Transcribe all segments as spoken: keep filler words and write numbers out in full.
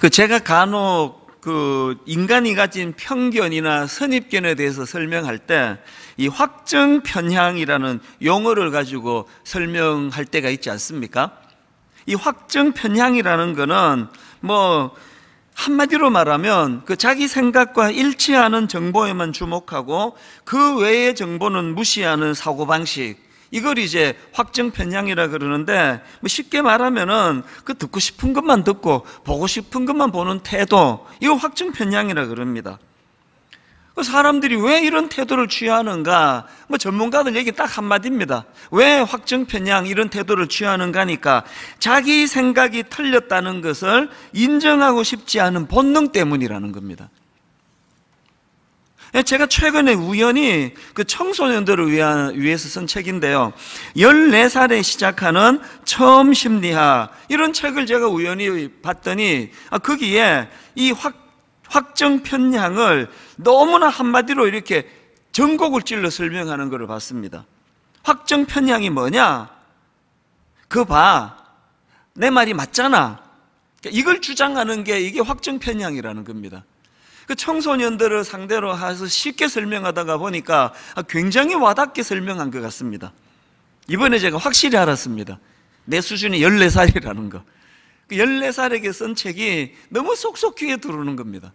그 제가 간혹 그 인간이 가진 편견이나 선입견에 대해서 설명할 때 이 확증 편향이라는 용어를 가지고 설명할 때가 있지 않습니까? 이 확증 편향이라는 거는 뭐 한마디로 말하면 그 자기 생각과 일치하는 정보에만 주목하고 그 외의 정보는 무시하는 사고방식, 이걸 이제 확증 편향이라 그러는데, 뭐 쉽게 말하면은 그 듣고 싶은 것만 듣고 보고 싶은 것만 보는 태도, 이거 확증 편향이라 그럽니다. 그 사람들이 왜 이런 태도를 취하는가, 뭐 전문가들 얘기 딱 한마디입니다. 왜 확증 편향 이런 태도를 취하는가니까 자기 생각이 틀렸다는 것을 인정하고 싶지 않은 본능 때문이라는 겁니다. 제가 최근에 우연히 그 청소년들을 위해서 쓴 책인데요, 열네 살에 시작하는 처음 심리학, 이런 책을 제가 우연히 봤더니 거기에 이 확 확증 편향을 너무나 한마디로 이렇게 전곡을 찔러 설명하는 것을 봤습니다. 확증 편향이 뭐냐? 그 봐, 내 말이 맞잖아. 이걸 주장하는 게 이게 확증 편향이라는 겁니다. 그 청소년들을 상대로 해서 쉽게 설명하다가 보니까 굉장히 와닿게 설명한 것 같습니다. 이번에 제가 확실히 알았습니다. 내 수준이 열네 살이라는 거. 그 열네 살에게 쓴 책이 너무 쏙쏙 귀에 들어오는 겁니다.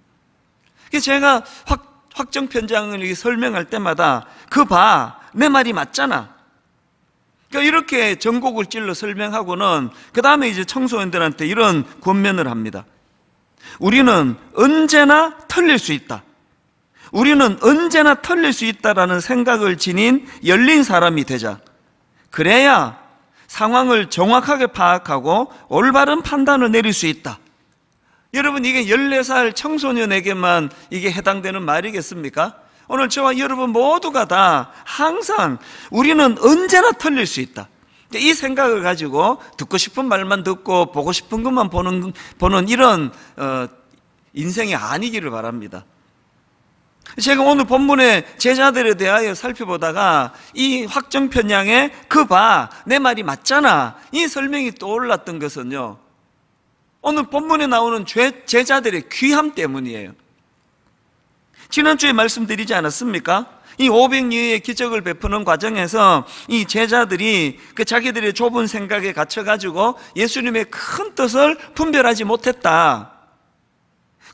제가 확, 확정 편향을 설명할 때마다 그 봐, 내 말이 맞잖아. 그러니까 이렇게 전곡을 찔러 설명하고는 그 다음에 이제 청소년들한테 이런 권면을 합니다. 우리는 언제나 틀릴 수 있다. 우리는 언제나 틀릴 수 있다라는 생각을 지닌 열린 사람이 되자. 그래야 상황을 정확하게 파악하고 올바른 판단을 내릴 수 있다. 여러분, 이게 열네 살 청소년에게만 이게 해당되는 말이겠습니까? 오늘 저와 여러분 모두가 다 항상 우리는 언제나 틀릴 수 있다, 이 생각을 가지고 듣고 싶은 말만 듣고 보고 싶은 것만 보는, 보는 이런 어, 인생이 아니기를 바랍니다. 제가 오늘 본문의 제자들에 대하여 살펴보다가 이 확정 편향의 그 봐, 내 말이 맞잖아, 이 설명이 떠올랐던 것은요, 오늘 본문에 나오는 죄, 제자들의 귀함 때문이에요. 지난주에 말씀드리지 않았습니까? 이 오병이어의 기적을 베푸는 과정에서 이 제자들이 그 자기들의 좁은 생각에 갇혀가지고 예수님의 큰 뜻을 분별하지 못했다.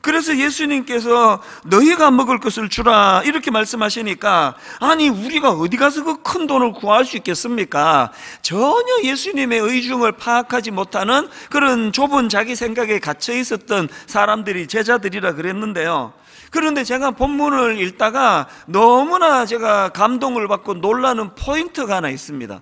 그래서 예수님께서 너희가 먹을 것을 주라 이렇게 말씀하시니까, 아니 우리가 어디 가서 그 큰 돈을 구할 수 있겠습니까? 전혀 예수님의 의중을 파악하지 못하는 그런 좁은 자기 생각에 갇혀 있었던 사람들이 제자들이라 그랬는데요. 그런데 제가 본문을 읽다가 너무나 제가 감동을 받고 놀라는 포인트가 하나 있습니다.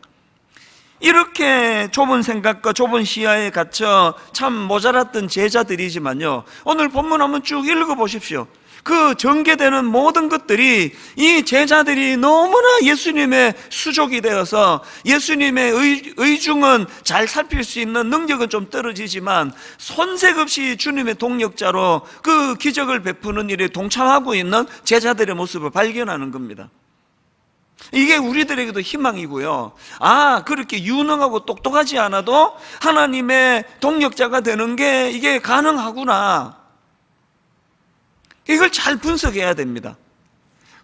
이렇게 좁은 생각과 좁은 시야에 갇혀 참 모자랐던 제자들이지만요, 오늘 본문 한번 쭉 읽어보십시오. 그 전개되는 모든 것들이 이 제자들이 너무나 예수님의 수족이 되어서 예수님의 의, 의중은 잘 살필 수 있는 능력은 좀 떨어지지만 손색없이 주님의 동력자로 그 기적을 베푸는 일에 동참하고 있는 제자들의 모습을 발견하는 겁니다. 이게 우리들에게도 희망이고요, 아 그렇게 유능하고 똑똑하지 않아도 하나님의 동력자가 되는 게 이게 가능하구나, 이걸 잘 분석해야 됩니다.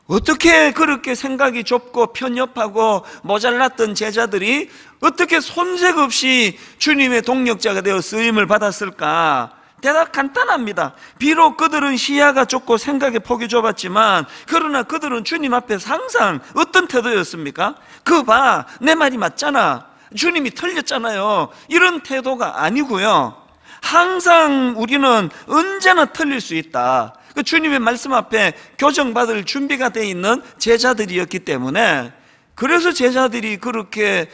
어떻게 그렇게 생각이 좁고 편협하고 모자랐던 제자들이 어떻게 손색없이 주님의 동력자가 되어 쓰임을 받았을까? 대답 간단합니다. 비록 그들은 시야가 좁고 생각의 폭이 좁았지만, 그러나 그들은 주님 앞에서 항상 어떤 태도였습니까? 그 봐, 내 말이 맞잖아, 주님이 틀렸잖아요, 이런 태도가 아니고요, 항상 우리는 언제나 틀릴 수 있다, 그 주님의 말씀 앞에 교정받을 준비가 돼 있는 제자들이었기 때문에, 그래서 제자들이 그렇게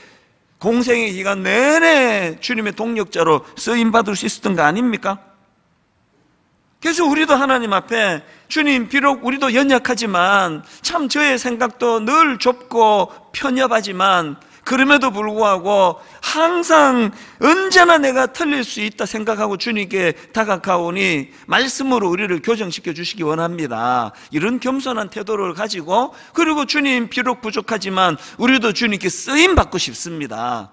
공생의 기간 내내 주님의 동력자로 쓰임받을 수 있었던 거 아닙니까? 그래서 우리도 하나님 앞에 주님, 비록 우리도 연약하지만 참 저의 생각도 늘 좁고 편협하지만 그럼에도 불구하고 항상 언제나 내가 틀릴 수 있다 생각하고 주님께 다가가오니 말씀으로 우리를 교정시켜 주시기 원합니다. 이런 겸손한 태도를 가지고, 그리고 주님 비록 부족하지만 우리도 주님께 쓰임받고 싶습니다.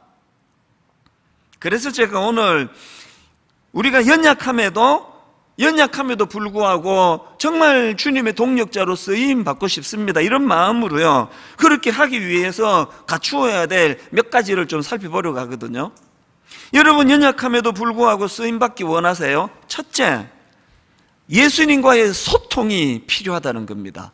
그래서 제가 오늘 우리가 연약함에도 연약함에도 불구하고 정말 주님의 동력자로 쓰임받고 싶습니다. 이런 마음으로요, 그렇게 하기 위해서 갖추어야 될 몇 가지를 좀 살펴보려고 하거든요. 여러분, 연약함에도 불구하고 쓰임받기 원하세요? 첫째, 예수님과의 소통이 필요하다는 겁니다.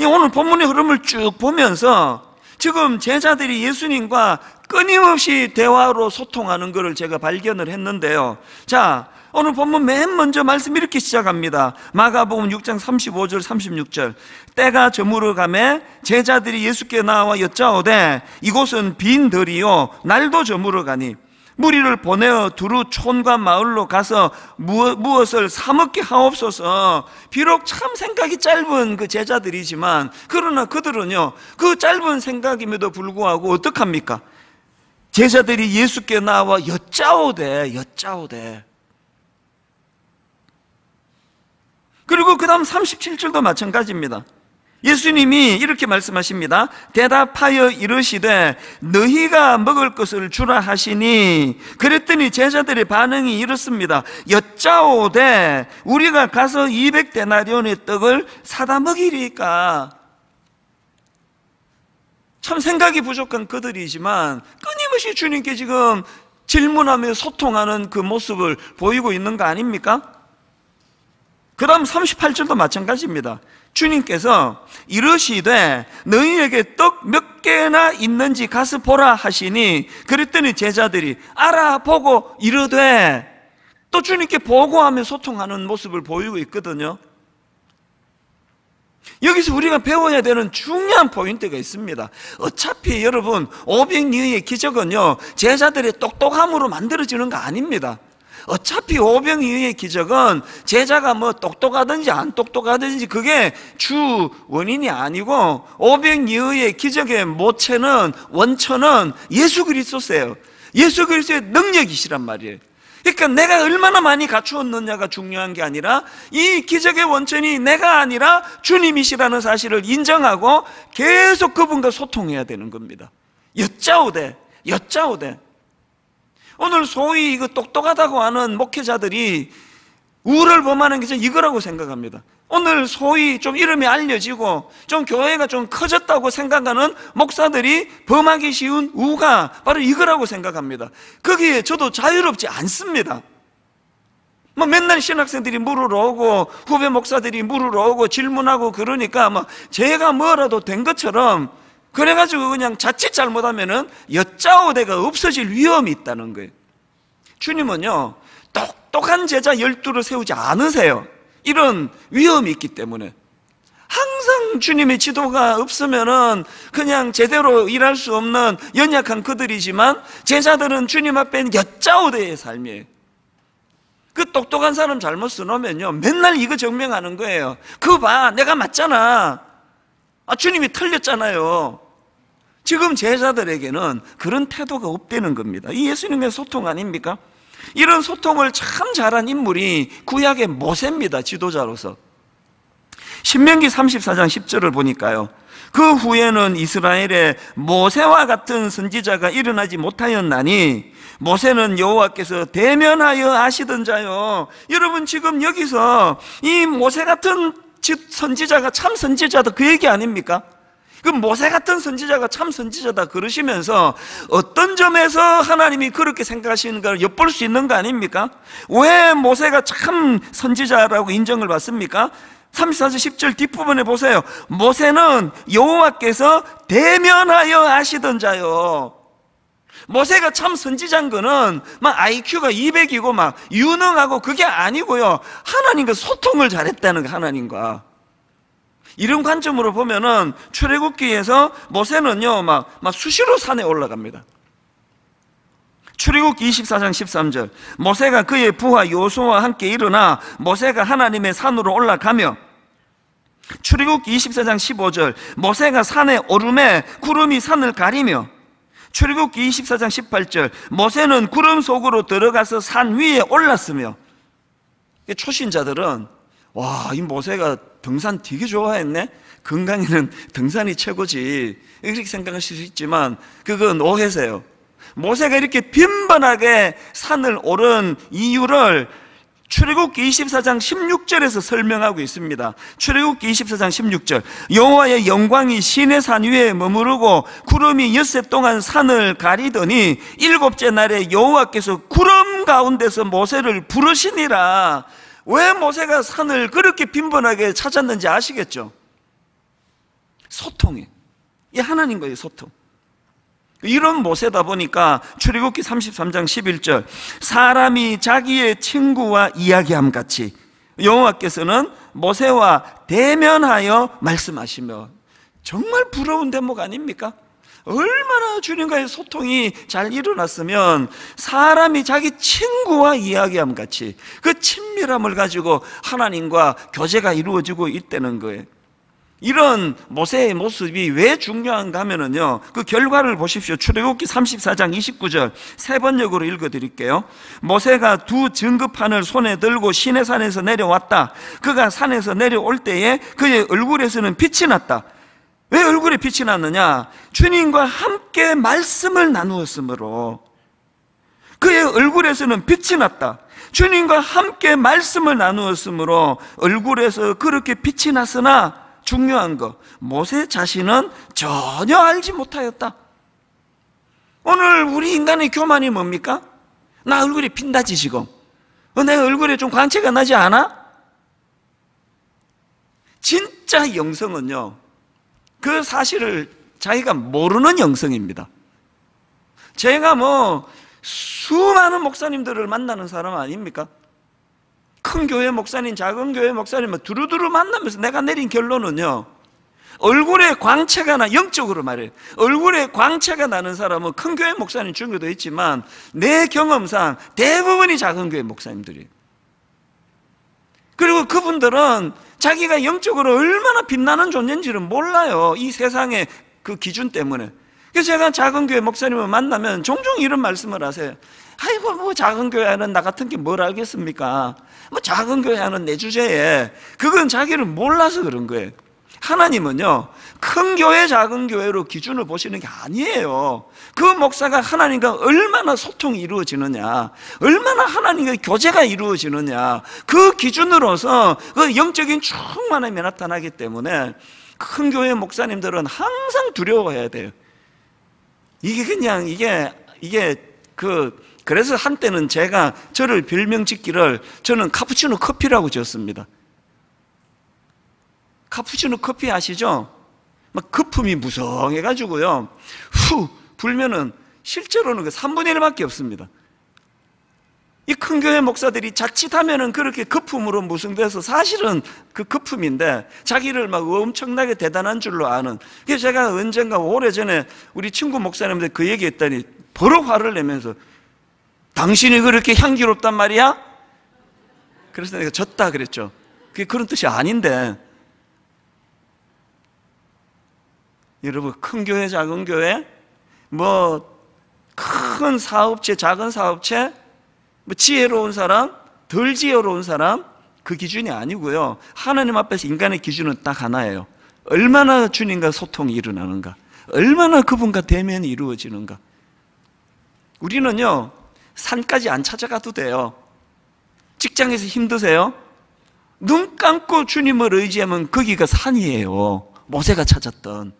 오늘 본문의 흐름을 쭉 보면서 지금 제자들이 예수님과 끊임없이 대화로 소통하는 것을 제가 발견을 했는데요. 자, 오늘 본문 맨 먼저 말씀 이렇게 시작합니다. 마가복음 육 장 삼십오 절 삼십육 절. 때가 저물어 가매 제자들이 예수께 나와 여짜오되 이곳은 빈 들이요 날도 저물어 가니 무리를 보내어 두루 촌과 마을로 가서 무엇을 사먹게 하옵소서. 비록 참 생각이 짧은 그 제자들이지만, 그러나 그들은요, 그 짧은 생각임에도 불구하고 어떡합니까? 제자들이 예수께 나와 여짜오되, 여짜오되. 그리고 그 다음 삼십칠 절도 마찬가지입니다. 예수님이 이렇게 말씀하십니다. 대답하여 이르시되 너희가 먹을 것을 주라 하시니, 그랬더니 제자들의 반응이 이렇습니다. 여짜오되 우리가 가서 이백 데나리온의 떡을 사다 먹이리까. 참 생각이 부족한 그들이지만 끊임없이 주님께 지금 질문하며 소통하는 그 모습을 보이고 있는 거 아닙니까? 그 다음 삼십팔 절도 마찬가지입니다. 주님께서 이르시되 너희에게 떡 몇 개나 있는지 가서 보라 하시니, 그랬더니 제자들이 알아보고 이르되, 또 주님께 보고하며 소통하는 모습을 보이고 있거든요. 여기서 우리가 배워야 되는 중요한 포인트가 있습니다. 어차피 여러분, 오병이어의 기적은요, 제자들의 똑똑함으로 만들어지는 거 아닙니다. 어차피 오병이어의 기적은 제자가 뭐 똑똑하든지 안 똑똑하든지 그게 주 원인이 아니고, 오병이어의 기적의 모체는, 원천은 예수 그리스도세요. 예수 그리스도의 능력이시란 말이에요. 그러니까 내가 얼마나 많이 갖추었느냐가 중요한 게 아니라, 이 기적의 원천이 내가 아니라 주님이시라는 사실을 인정하고 계속 그분과 소통해야 되는 겁니다. 여짜오되, 여짜오되. 오늘 소위 이거 똑똑하다고 하는 목회자들이 우를 범하는 게 이거라고 생각합니다. 오늘 소위 좀 이름이 알려지고 좀 교회가 좀 커졌다고 생각하는 목사들이 범하기 쉬운 우가 바로 이거라고 생각합니다. 거기에 저도 자유롭지 않습니다. 뭐 맨날 신학생들이 물으러 오고 후배 목사들이 물으러 오고 질문하고, 그러니까 뭐 제가 뭐라도 된 것처럼 그래가지고 그냥 자칫 잘못하면은 여짜오대가 없어질 위험이 있다는 거예요. 주님은요, 똑똑한 제자 열두를 세우지 않으세요. 이런 위험이 있기 때문에 항상 주님의 지도가 없으면은 그냥 제대로 일할 수 없는 연약한 그들이지만, 제자들은 주님 앞에는 여짜오대의 삶이에요. 그 똑똑한 사람 잘못 써놓으면요, 맨날 이거 증명하는 거예요. 그거 봐, 내가 맞잖아. 아, 주님이 틀렸잖아요. 지금 제자들에게는 그런 태도가 없다는 겁니다. 이 예수님의 소통 아닙니까? 이런 소통을 참 잘한 인물이 구약의 모세입니다. 지도자로서. 신명기 삼십사 장 십 절을 보니까요, 그 후에는 이스라엘에 모세와 같은 선지자가 일어나지 못하였나니 모세는 여호와께서 대면하여 아시던 자요. 여러분, 지금 여기서 이 모세 같은 선지자가 참 선지자다, 그 얘기 아닙니까? 그 모세 같은 선지자가 참 선지자다 그러시면서 어떤 점에서 하나님이 그렇게 생각하시는가를 엿볼 수 있는 거 아닙니까? 왜 모세가 참 선지자라고 인정을 받습니까? 삼십사 절 십 절 뒷부분에 보세요. 모세는 여호와께서 대면하여 아시던 자요. 모세가 참 선지자인 거는 막 아이큐가 이백이고 막 유능하고 그게 아니고요, 하나님과 소통을 잘했다는 거, 하나님과. 이런 관점으로 보면은 출애굽기에서 모세는요 막, 막 수시로 산에 올라갑니다. 출애굽기 이십사 장 십삼 절. 모세가 그의 부하 여호수아와 함께 일어나 모세가 하나님의 산으로 올라가며, 출애굽기 이십사 장 십오 절. 모세가 산에 오르매 구름이 산을 가리며, 출애굽기 이십사 장 십팔 절. 모세는 구름 속으로 들어가서 산 위에 올랐으며. 초신자들은 와, 이 모세가 등산 되게 좋아했네, 건강에는 등산이 최고지, 이렇게 생각하실 수 있지만 그건 오해세요. 모세가 이렇게 빈번하게 산을 오른 이유를 출애굽기 이십사 장 십육 절에서 설명하고 있습니다. 출애굽기 이십사 장 십육 절, 여호와의 영광이 시내 산 위에 머무르고 구름이 엿새 동안 산을 가리더니 일곱째 날에 여호와께서 구름 가운데서 모세를 부르시니라. 왜 모세가 산을 그렇게 빈번하게 찾았는지 아시겠죠? 소통이에요. 이게 하나님 거예요, 소통. 이런 모세다 보니까 출애굽기 삼십삼 장 십일 절, 사람이 자기의 친구와 이야기함 같이 여호와께서는 모세와 대면하여 말씀하시며. 정말 부러운 대목 아닙니까? 얼마나 주님과의 소통이 잘 일어났으면 사람이 자기 친구와 이야기함 같이 그 친밀함을 가지고 하나님과 교제가 이루어지고 있다는 거예요. 이런 모세의 모습이 왜 중요한가 하면은요, 그 결과를 보십시오. 출애굽기 삼십사 장 이십구 절, 세 번역으로 읽어드릴게요. 모세가 두 증거판을 손에 들고 시내산에서 내려왔다. 그가 산에서 내려올 때에 그의 얼굴에서는 빛이 났다. 왜 얼굴에 빛이 났느냐? 주님과 함께 말씀을 나누었으므로. 그의 얼굴에서는 빛이 났다. 주님과 함께 말씀을 나누었으므로 얼굴에서 그렇게 빛이 났으나, 중요한 거, 모세 자신은 전혀 알지 못하였다. 오늘 우리 인간의 교만이 뭡니까? 나 얼굴이 빛나지 지금? 내 얼굴에 좀 광채가 나지 않아? 진짜 영성은요, 그 사실을 자기가 모르는 영성입니다. 제가 뭐 수많은 목사님들을 만나는 사람 아닙니까? 큰 교회 목사님, 작은 교회 목사님 두루두루 만나면서 내가 내린 결론은요, 얼굴에 광채가 나, 영적으로 말해요, 얼굴에 광채가 나는 사람은 큰 교회 목사님 중에도 있지만 내 경험상 대부분이 작은 교회 목사님들이에요. 그리고 그분들은 자기가 영적으로 얼마나 빛나는 존재인지를 몰라요, 이 세상의 그 기준 때문에. 그래서 제가 작은 교회 목사님을 만나면 종종 이런 말씀을 하세요. 아이고, 뭐 작은 교회 하는 나 같은 게 뭘 알겠습니까? 뭐 작은 교회 하는 내 주제에. 그건 자기를 몰라서 그런 거예요. 하나님은요, 큰 교회 작은 교회로 기준을 보시는 게 아니에요. 그 목사가 하나님과 얼마나 소통이 이루어지느냐, 얼마나 하나님과의 교제가 이루어지느냐, 그 기준으로서 그 영적인 충만함이 나타나기 때문에 큰 교회 목사님들은 항상 두려워해야 돼요. 이게 그냥 이게 이게 그 그래서 한때는 제가 저를 별명 짓기를, 저는 카푸치노 커피라고 지었습니다. 카푸치노 커피 아시죠? 막 거품이 무성해가지고요, 후 불면은 실제로는 그 삼분의 일밖에 없습니다. 이 큰 교회 목사들이 자칫하면은 그렇게 거품으로 무성돼서 사실은 그 거품인데 자기를 막 엄청나게 대단한 줄로 아는. 그래서 제가 언젠가 오래전에 우리 친구 목사님한테 그 얘기했더니 버럭 화를 내면서, 당신이 그렇게 향기롭단 말이야? 그래서 내가 졌다 그랬죠. 그게 그런 뜻이 아닌데. 여러분, 큰 교회 작은 교회, 뭐 큰 사업체 작은 사업체, 뭐 지혜로운 사람 덜 지혜로운 사람, 그 기준이 아니고요, 하나님 앞에서 인간의 기준은 딱 하나예요. 얼마나 주님과 소통이 일어나는가, 얼마나 그분과 대면이 이루어지는가. 우리는요, 산까지 안 찾아가도 돼요. 직장에서 힘드세요? 눈 감고 주님을 의지하면 거기가 산이에요. 모세가 찾았던.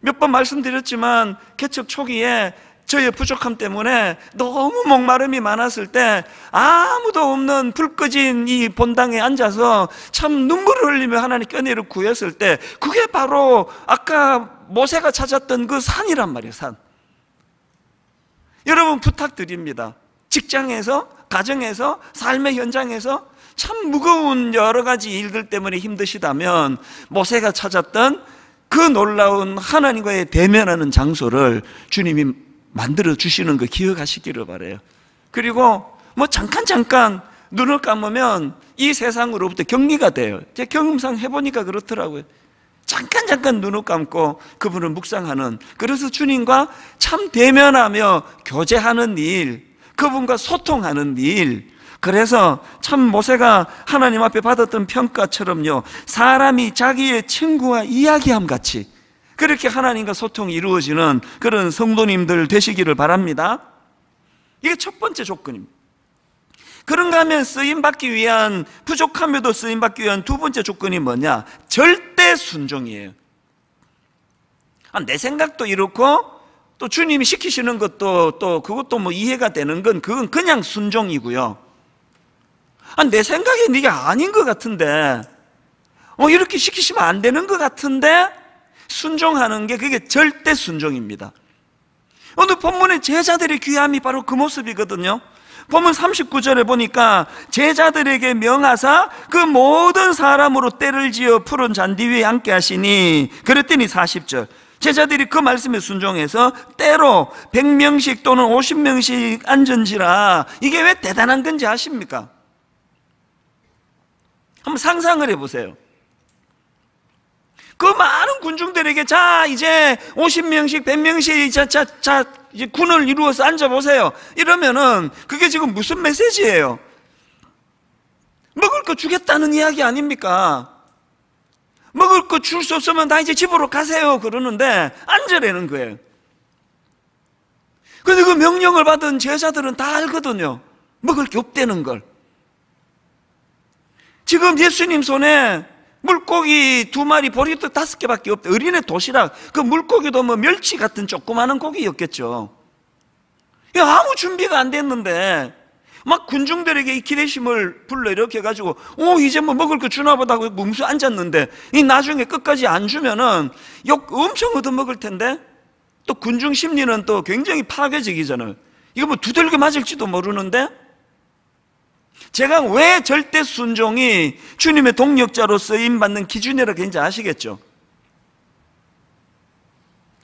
몇 번 말씀드렸지만 개척 초기에 저의 부족함 때문에 너무 목마름이 많았을 때 아무도 없는 불 꺼진 이 본당에 앉아서 참 눈물을 흘리며 하나님 껴내를 구했을 때, 그게 바로 아까 모세가 찾았던 그 산이란 말이에요, 산. 여러분, 부탁드립니다. 직장에서, 가정에서, 삶의 현장에서 참 무거운 여러 가지 일들 때문에 힘드시다면 모세가 찾았던 그 놀라운 하나님과의 대면하는 장소를 주님이 만들어 주시는 거 기억하시기를 바라요. 그리고 뭐 잠깐 잠깐 눈을 감으면 이 세상으로부터 격리가 돼요. 제 경험상 해보니까 그렇더라고요. 잠깐 잠깐 눈을 감고 그분을 묵상하는, 그래서 주님과 참 대면하며 교제하는 일, 그분과 소통하는 일. 그래서 참 모세가 하나님 앞에 받았던 평가처럼요, 사람이 자기의 친구와 이야기함 같이 그렇게 하나님과 소통이 이루어지는 그런 성도님들 되시기를 바랍니다. 이게 첫 번째 조건입니다. 그런가 하면 쓰임받기 위한, 부족함에도 쓰임받기 위한 두 번째 조건이 뭐냐? 절대 순종이에요. 아, 내 생각도 이렇고 또 주님이 시키시는 것도 또 그것도 뭐 이해가 되는 건 그건 그냥 순종이고요. 아, 내 생각이 이게 아닌 것 같은데 어, 이렇게 시키시면 안 되는 것 같은데 순종하는 게 그게 절대 순종입니다. 오늘 본문의 제자들의 귀함이 바로 그 모습이거든요. 본문 삼십구 절에 보니까 제자들에게 명하사 그 모든 사람으로 떼를 지어 푸른 잔디 위에 앉게 하시니, 그랬더니 사십 절 제자들이 그 말씀에 순종해서 떼로 백 명씩 또는 오십 명씩 앉은지라. 이게 왜 대단한 건지 아십니까? 한번 상상을 해보세요. 그 많은 군중들에게 자 이제 오십 명씩 백 명씩 자, 자, 자 이제 군을 이루어서 앉아보세요 이러면은 그게 지금 무슨 메시지예요? 먹을 거 주겠다는 이야기 아닙니까? 먹을 거 줄 수 없으면 다 이제 집으로 가세요 그러는데 앉으라는 거예요. 근데 그 명령을 받은 제자들은 다 알거든요. 먹을 게 없다는 걸. 지금 예수님 손에 물고기 두 마리, 보리떡 다섯 개밖에 없대. 어린애 도시락, 그 물고기도 뭐 멸치 같은 조그마한 고기였겠죠. 아무 준비가 안 됐는데 막 군중들에게 이 기대심을 불러 이렇게 해가지고 오 이제 뭐 먹을 거 주나 보다 하고 뭉수 앉았는데 이 나중에 끝까지 안 주면은 욕 엄청 얻어먹을 텐데, 또 군중 심리는 또 굉장히 파괴적이잖아요. 이거 뭐 두들겨 맞을지도 모르는데. 제가 왜 절대 순종이 주님의 동력자로 쓰임받는 기준이라고 했는지 아시겠죠?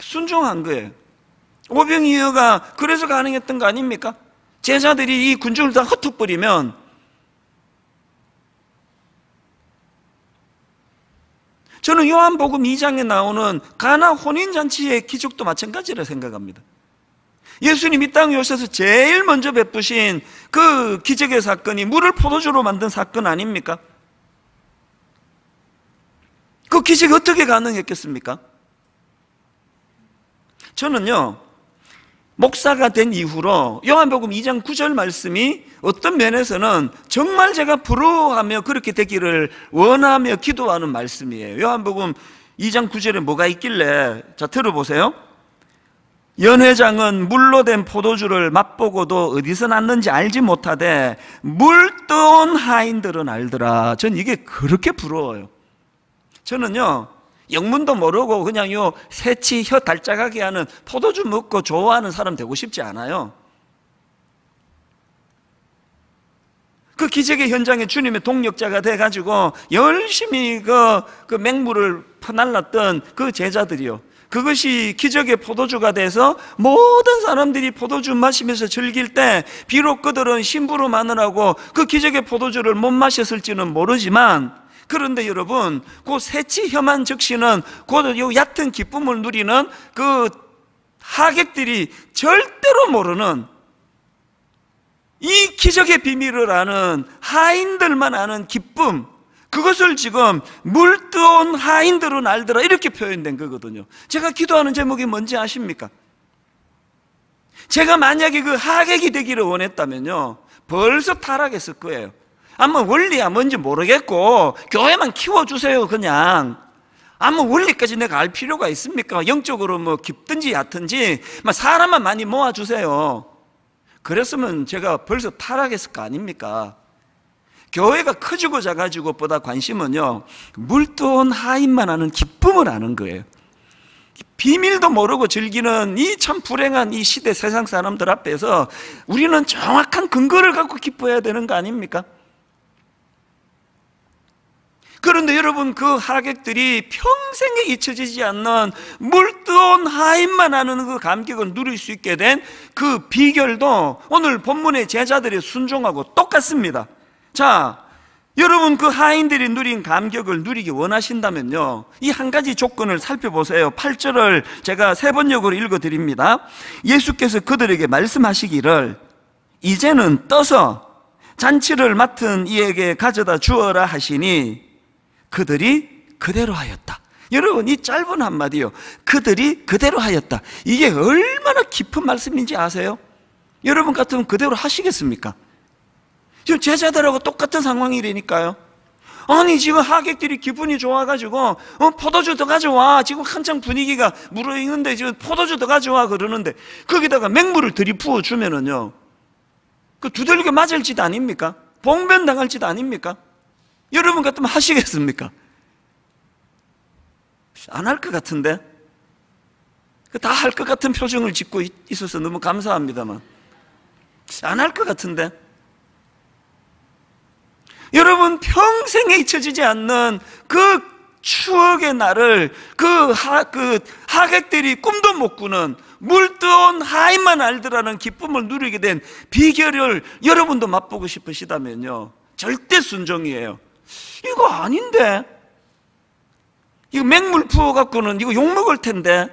순종한 거예요. 오병이어가 그래서 가능했던 거 아닙니까? 제자들이 이 군중을 다 흩어버리면 저는 요한복음 이 장에 나오는 가나 혼인잔치의 기적도 마찬가지라 생각합니다. 예수님 이 땅에 오셔서 제일 먼저 베푸신 그 기적의 사건이 물을 포도주로 만든 사건 아닙니까? 그 기적이 어떻게 가능했겠습니까? 저는요 목사가 된 이후로 요한복음 이 장 구 절 말씀이 어떤 면에서는 정말 제가 부러워하며 그렇게 되기를 원하며 기도하는 말씀이에요. 요한복음 이 장 구 절에 뭐가 있길래, 자 들어보세요. 연회장은 물로 된 포도주를 맛보고도 어디서 났는지 알지 못하되 물 떠온 하인들은 알더라. 전 이게 그렇게 부러워요. 저는요 영문도 모르고 그냥 요 새치 혀 달짝하게 하는 포도주 먹고 좋아하는 사람 되고 싶지 않아요. 그 기적의 현장에 주님의 동력자가 돼가지고 열심히 그, 그 맹물을 퍼날랐던 그 제자들이요, 그것이 기적의 포도주가 돼서 모든 사람들이 포도주 마시면서 즐길 때 비록 그들은 심부름 하느라고 그 기적의 포도주를 못 마셨을지는 모르지만, 그런데 여러분 그 새치 혀만 적시는 그 얕은 기쁨을 누리는 그 하객들이 절대로 모르는 이 기적의 비밀을 아는 하인들만 아는 기쁨, 그것을 지금 물 뜨온 하인들은 알더라 이렇게 표현된 거거든요. 제가 기도하는 제목이 뭔지 아십니까? 제가 만약에 그 하객이 되기를 원했다면요 벌써 타락했을 거예요. 아마 원리야 뭔지 모르겠고 교회만 키워주세요 그냥, 아마 원리까지 내가 알 필요가 있습니까? 영적으로 뭐 깊든지 얕든지 사람만 많이 모아주세요. 그랬으면 제가 벌써 타락했을 거 아닙니까? 교회가 커지고 작아지고 보다 관심은요 물떠온 하인만 아는 기쁨을 아는 거예요. 비밀도 모르고 즐기는 이 참 불행한 이 시대 세상 사람들 앞에서 우리는 정확한 근거를 갖고 기뻐해야 되는 거 아닙니까? 그런데 여러분 그 하객들이 평생에 잊혀지지 않는 물떠온 하인만 아는 그 감격을 누릴 수 있게 된 그 비결도 오늘 본문의 제자들이 순종하고 똑같습니다. 자, 여러분 그 하인들이 누린 감격을 누리기 원하신다면요 이 한 가지 조건을 살펴보세요. 팔 절을 제가 세 번역으로 읽어드립니다. 예수께서 그들에게 말씀하시기를 이제는 떠서 잔치를 맡은 이에게 가져다 주어라 하시니 그들이 그대로 하였다. 여러분 이 짧은 한마디요, 그들이 그대로 하였다. 이게 얼마나 깊은 말씀인지 아세요? 여러분 같으면 그대로 하시겠습니까? 지금 제자들하고 똑같은 상황이라니까요. 아니 지금 하객들이 기분이 좋아가지고 어, 포도주 더 가져와, 지금 한창 분위기가 무르익는데 지금 포도주 더 가져와 그러는데 거기다가 맹물을 들이부어 주면은요 그 두들겨 맞을 짓 아닙니까? 봉변당할 짓 아닙니까? 여러분 같으면 하시겠습니까? 안 할 것 같은데? 다 할 것 같은 표정을 짓고 있어서 너무 감사합니다만 안 할 것 같은데? 여러분 평생에 잊혀지지 않는 그 추억의 날을 그, 하, 그 하객들이 꿈도 못 꾸는 물떠온 하인만 알더라는 기쁨을 누리게 된 비결을 여러분도 맛보고 싶으시다면요 절대 순종이에요. 이거 아닌데? 이거 맹물 부어갖고는 이거 욕먹을 텐데?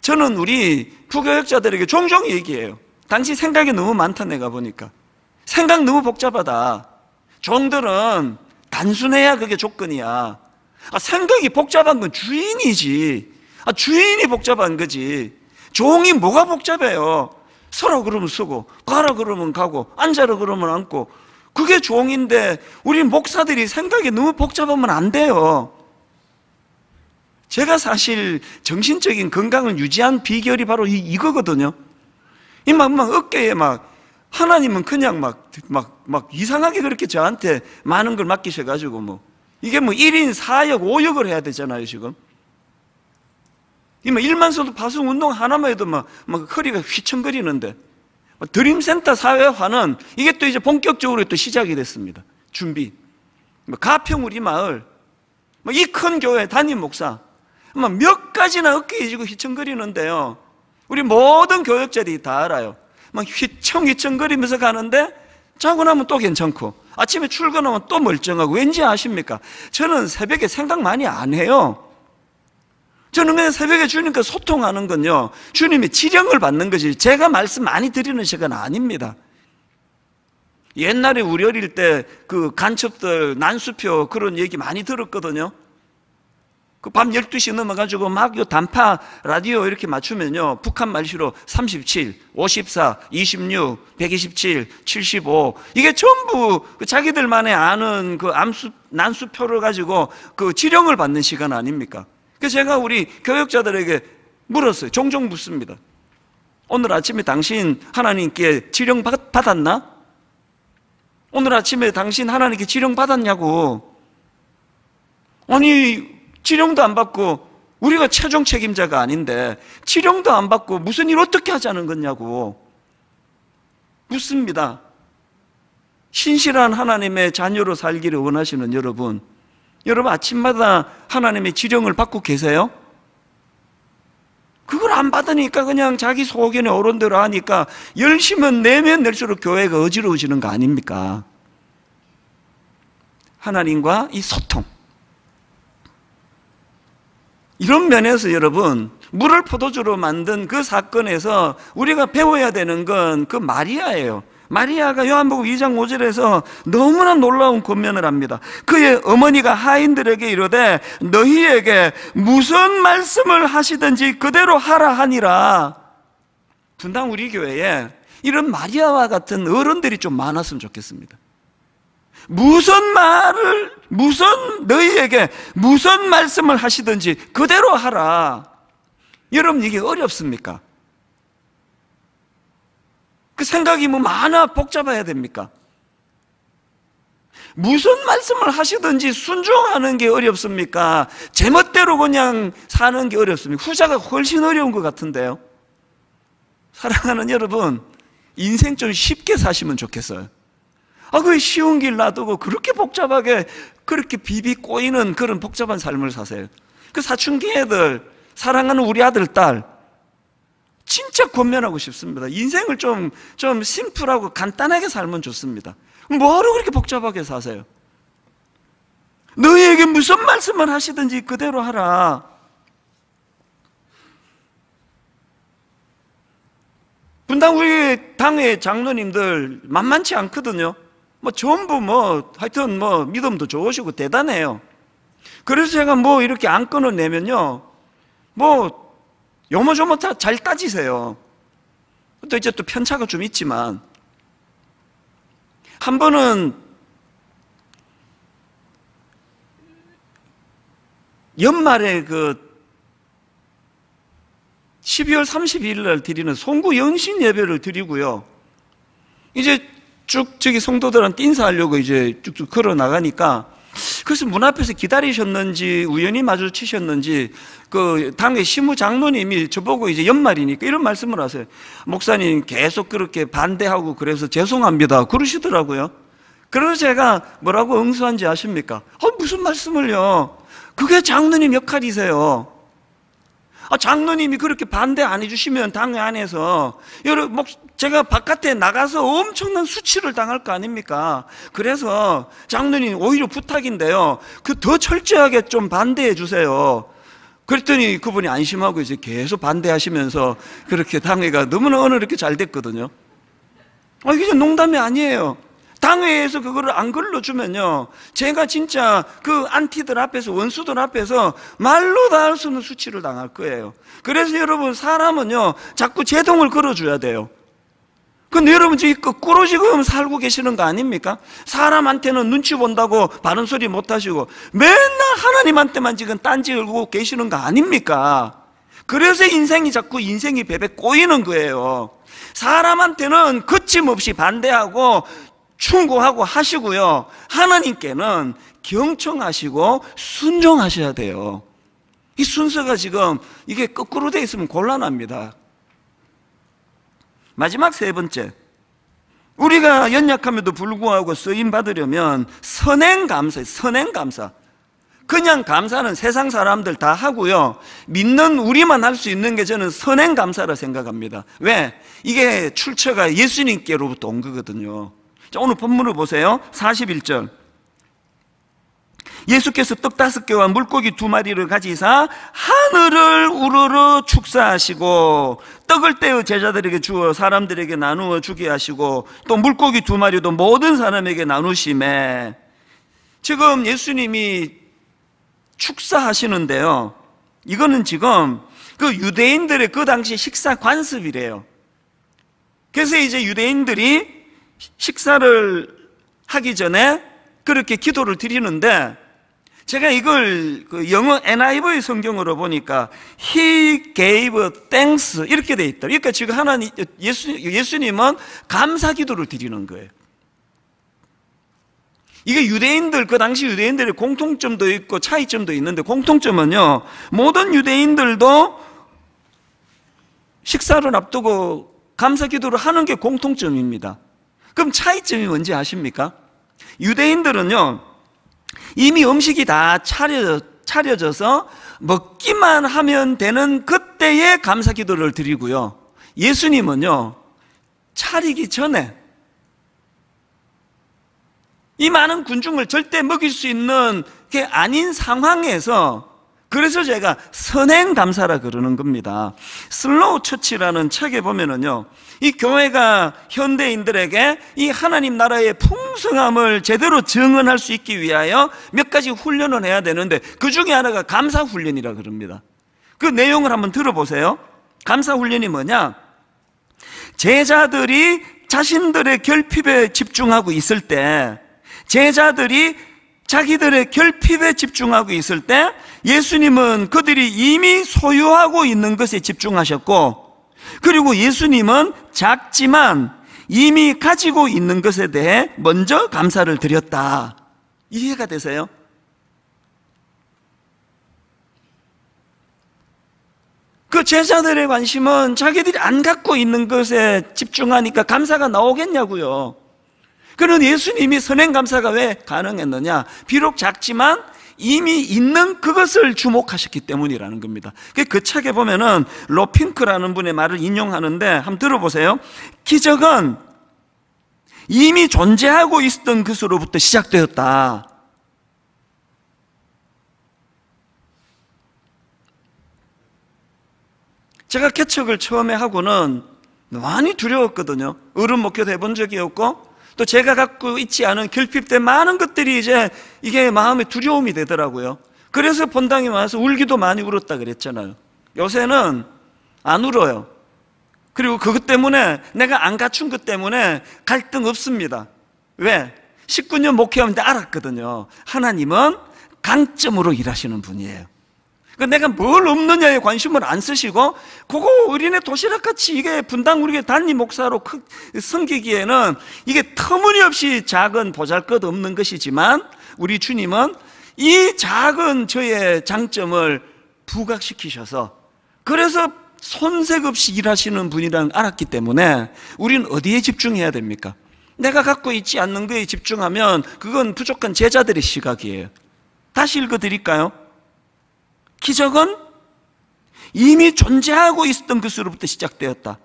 저는 우리 부교역자들에게 종종 얘기해요. 당신 생각이 너무 많다, 내가 보니까. 생각 너무 복잡하다. 종들은 단순해야 그게 조건이야. 아, 생각이 복잡한 건 주인이지. 아, 주인이 복잡한 거지. 종이 뭐가 복잡해요? 서라 그러면 서고, 가라 그러면 가고, 앉아라 그러면 앉고. 그게 종인데 우리 목사들이 생각이 너무 복잡하면 안 돼요. 제가 사실 정신적인 건강을 유지한 비결이 바로 이, 이거거든요. 이 막, 막 어깨에 막 하나님은 그냥 막, 막, 막 이상하게 그렇게 저한테 많은 걸 맡기셔가지고 뭐 이게 뭐 일 인 사 역 오 역을 해야 되잖아요 지금. 이 막 일만 써도 바숭 운동 하나만 해도 막, 막 허리가 휘청거리는데 드림센터 사회화는 이게 또 이제 본격적으로 또 시작이 됐습니다. 준비. 가평 우리 마을 이 큰 교회 담임 목사 몇 가지나 어깨이지고 휘청거리는데요. 우리 모든 교역자들이 다 알아요. 막 휘청휘청거리면서 가는데 자고 나면 또 괜찮고 아침에 출근하면 또 멀쩡하고. 왠지 아십니까? 저는 새벽에 생각 많이 안 해요. 저는 그냥 새벽에 주님과 소통하는 건요 주님의 지령을 받는 거지 제가 말씀 많이 드리는 시간 아닙니다. 옛날에 우리 어릴 때 그 간첩들 난수표 그런 얘기 많이 들었거든요. 그 밤 열두 시 넘어가지고 막 요 단파 라디오 이렇게 맞추면요 북한 말씨로 삼십칠, 오십사, 이십육, 백이십칠, 칠십오 이게 전부 그 자기들만의 아는 그 암수, 난수표를 가지고 그 지령을 받는 시간 아닙니까? 그래서 제가 우리 교역자들에게 물었어요. 종종 묻습니다. 오늘 아침에 당신 하나님께 지령 받, 받았나? 오늘 아침에 당신 하나님께 지령 받았냐고. 아니 지령도 안 받고 우리가 최종 책임자가 아닌데 지령도 안 받고 무슨 일 어떻게 하자는 거냐고 묻습니다. 신실한 하나님의 자녀로 살기를 원하시는 여러분, 여러분 아침마다 하나님의 지령을 받고 계세요? 그걸 안 받으니까 그냥 자기 소견에 옳은 대로 하니까 열심은 내면 낼수록 교회가 어지러워지는 거 아닙니까? 하나님과 이 소통, 이런 면에서 여러분 물을 포도주로 만든 그 사건에서 우리가 배워야 되는 건 그 마리아예요. 마리아가 요한복음 이 장 오 절에서 너무나 놀라운 권면을 합니다. 그의 어머니가 하인들에게 이르되 너희에게 무슨 말씀을 하시든지 그대로 하라 하니라. 분당 우리 교회에 이런 마리아와 같은 어른들이 좀 많았으면 좋겠습니다. 무슨 말을, 무슨 너희에게 무슨 말씀을 하시든지 그대로 하라. 여러분 이게 어렵습니까? 그 생각이 뭐 많아 복잡해야 됩니까? 무슨 말씀을 하시든지 순종하는 게 어렵습니까? 제멋대로 그냥 사는 게 어렵습니까? 후자가 훨씬 어려운 것 같은데요. 사랑하는 여러분, 인생 좀 쉽게 사시면 좋겠어요. 아, 그 쉬운 길 놔두고 그렇게 복잡하게 그렇게 비비 꼬이는 그런 복잡한 삶을 사세요. 그 사춘기 애들, 사랑하는 우리 아들, 딸 진짜 권면하고 싶습니다. 인생을 좀, 좀 심플하고 간단하게 살면 좋습니다. 뭐하러 그렇게 복잡하게 사세요? 너희에게 무슨 말씀을 하시든지 그대로 하라. 분당 우리 당의 장로님들 만만치 않거든요. 뭐 전부 뭐 하여튼 뭐 믿음도 좋으시고 대단해요. 그래서 제가 뭐 이렇게 안건을 내면요 뭐 요모조모 다 잘 따지세요. 또 이제 또 편차가 좀 있지만 한 번은 연말에 그 십이월 삼십이일 날 드리는 송구 연신 예배를 드리고요. 이제 쭉 저기 성도들한테 인사하려고 이제 쭉쭉 걸어 나가니까, 그래서 문 앞에서 기다리셨는지 우연히 마주치셨는지 그 당의 시무 장로님이 저보고 이제 연말이니까 이런 말씀을 하세요. 목사님 계속 그렇게 반대하고 그래서 죄송합니다 그러시더라고요. 그래서 제가 뭐라고 응수한지 아십니까? 아, 무슨 말씀을요? 그게 장로님 역할이세요. 아, 장로님이 그렇게 반대 안 해주시면 당회 안에서 여러분 제가 바깥에 나가서 엄청난 수치를 당할 거 아닙니까? 그래서 장로님 오히려 부탁인데요, 그 더 철저하게 좀 반대해 주세요. 그랬더니 그분이 안심하고 이제 계속 반대하시면서 그렇게 당회가 너무나 오늘 이렇게 잘 됐거든요. 아, 이게 농담이 아니에요. 당회에서 그거를 안 걸러주면요, 제가 진짜 그 안티들 앞에서, 원수들 앞에서 말로 다 할 수 없는 수치를 당할 거예요. 그래서 여러분, 사람은요 자꾸 제동을 걸어줘야 돼요. 근데 여러분 지금 거꾸로 지금 살고 계시는 거 아닙니까? 사람한테는 눈치 본다고 바른 소리 못 하시고 맨날 하나님한테만 지금 딴지 걸고 계시는 거 아닙니까? 그래서 인생이 자꾸 인생이 베베 꼬이는 거예요. 사람한테는 거침없이 반대하고 충고하고 하시고요, 하나님께는 경청하시고 순종하셔야 돼요. 이 순서가 지금 이게 거꾸로 되어 있으면 곤란합니다. 마지막 세 번째, 우리가 연약함에도 불구하고 쓰임받으려면 선행감사, 선행감사. 그냥 감사는 세상 사람들 다 하고요, 믿는 우리만 할 수 있는 게 저는 선행감사라 생각합니다. 왜? 이게 출처가 예수님께로부터 온 거거든요. 자, 오늘 본문을 보세요. 사십일 절. 예수께서 떡 다섯 개와 물고기 두 마리를 가지사 하늘을 우러러 축사하시고 떡을 떼어 제자들에게 주어 사람들에게 나누어 주게 하시고 또 물고기 두 마리도 모든 사람에게 나누시매. 지금 예수님이 축사하시는데요, 이거는 지금 그 유대인들의 그 당시 식사 관습이래요. 그래서 이제 유대인들이 식사를 하기 전에 그렇게 기도를 드리는데, 제가 이걸 그 영어 엔 아이 브이 성경으로 보니까 He gave thanks 이렇게 돼 있다. 그러니까 지금 하나님, 예수, 예수님은 감사 기도를 드리는 거예요. 이게 유대인들, 그 당시 유대인들의 공통점도 있고 차이점도 있는데, 공통점은요, 모든 유대인들도 식사를 앞두고 감사 기도를 하는 게 공통점입니다. 그럼 차이점이 뭔지 아십니까? 유대인들은요 이미 음식이 다 차려, 차려져서 먹기만 하면 되는 그때의 감사 기도를 드리고요, 예수님은요 차리기 전에 이 많은 군중을 절대 먹일 수 있는 게 아닌 상황에서, 그래서 제가 선행 감사라 그러는 겁니다. 슬로우 처치라는 책에 보면은요, 이 교회가 현대인들에게 이 하나님 나라의 풍성함을 제대로 증언할 수 있기 위하여 몇 가지 훈련을 해야 되는데, 그 중에 하나가 감사 훈련이라 그럽니다. 그 내용을 한번 들어보세요. 감사 훈련이 뭐냐? 제자들이 자신들의 결핍에 집중하고 있을 때, 제자들이 자기들의 결핍에 집중하고 있을 때 예수님은 그들이 이미 소유하고 있는 것에 집중하셨고, 그리고 예수님은 작지만 이미 가지고 있는 것에 대해 먼저 감사를 드렸다. 이해가 되세요? 그 제자들의 관심은 자기들이 안 갖고 있는 것에 집중하니까 감사가 나오겠냐고요. 그는 예수님이 선행감사가 왜 가능했느냐? 비록 작지만 이미 있는 그것을 주목하셨기 때문이라는 겁니다. 그 책에 보면은 로핑크라는 분의 말을 인용하는데 한번 들어보세요. 기적은 이미 존재하고 있었던 것으로부터 시작되었다. 제가 개척을 처음에 하고는 많이 두려웠거든요. 어른 목회도 해본 적이 없고, 또 제가 갖고 있지 않은 결핍된 많은 것들이 이제 이게 마음의 두려움이 되더라고요. 그래서 본당에 와서 울기도 많이 울었다 그랬잖아요. 요새는 안 울어요. 그리고 그것 때문에, 내가 안 갖춘 것 때문에 갈등 없습니다. 왜? 십구 년 목회하면서 알았거든요. 하나님은 강점으로 일하시는 분이에요. 그러니까 내가 뭘 없느냐에 관심을 안 쓰시고 그거 어린애 도시락같이 이게 분당 우리교회 단임 목사로 크, 섬기기에는 이게 터무니없이 작은 보잘것없는 것이지만 우리 주님은 이 작은 저의 장점을 부각시키셔서 그래서 손색없이 일하시는 분이라는 걸 알았기 때문에 우리는 어디에 집중해야 됩니까? 내가 갖고 있지 않는 거에 집중하면 그건 부족한 제자들의 시각이에요. 다시 읽어드릴까요? 기적은 이미 존재하고 있었던 것으로부터 시작되었다.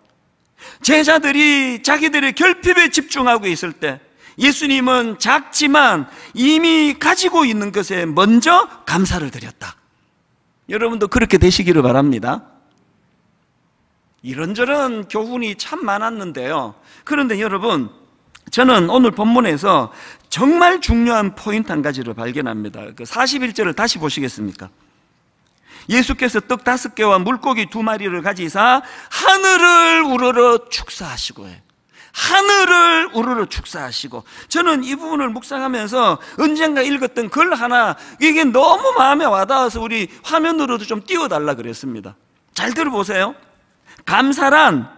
제자들이 자기들의 결핍에 집중하고 있을 때 예수님은 작지만 이미 가지고 있는 것에 먼저 감사를 드렸다. 여러분도 그렇게 되시기를 바랍니다. 이런저런 교훈이 참 많았는데요. 그런데 여러분, 저는 오늘 본문에서 정말 중요한 포인트 한 가지를 발견합니다. 그 사십일 절을 다시 보시겠습니까? 예수께서 떡 다섯 개와 물고기 두 마리를 가지사 하늘을 우러러 축사하시고 해요. 하늘을 우러러 축사하시고, 저는 이 부분을 묵상하면서 언젠가 읽었던 글 하나, 이게 너무 마음에 와닿아서 우리 화면으로도 좀 띄워달라 그랬습니다. 잘 들어보세요. 감사란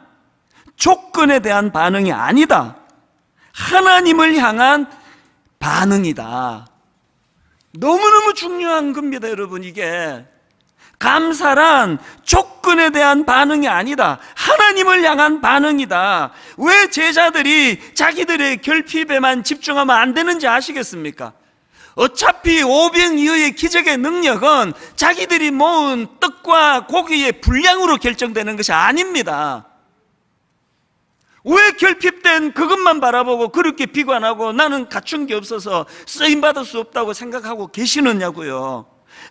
조건에 대한 반응이 아니다. 하나님을 향한 반응이다. 너무너무 중요한 겁니다, 여러분. 이게 감사란 조건에 대한 반응이 아니다. 하나님을 향한 반응이다. 왜 제자들이 자기들의 결핍에만 집중하면 안 되는지 아시겠습니까? 어차피 오병 이어의 기적의 능력은 자기들이 모은 떡과 고기의 분량으로 결정되는 것이 아닙니다. 왜 결핍된 그것만 바라보고 그렇게 비관하고 나는 갖춘 게 없어서 쓰임받을 수 없다고 생각하고 계시느냐고요.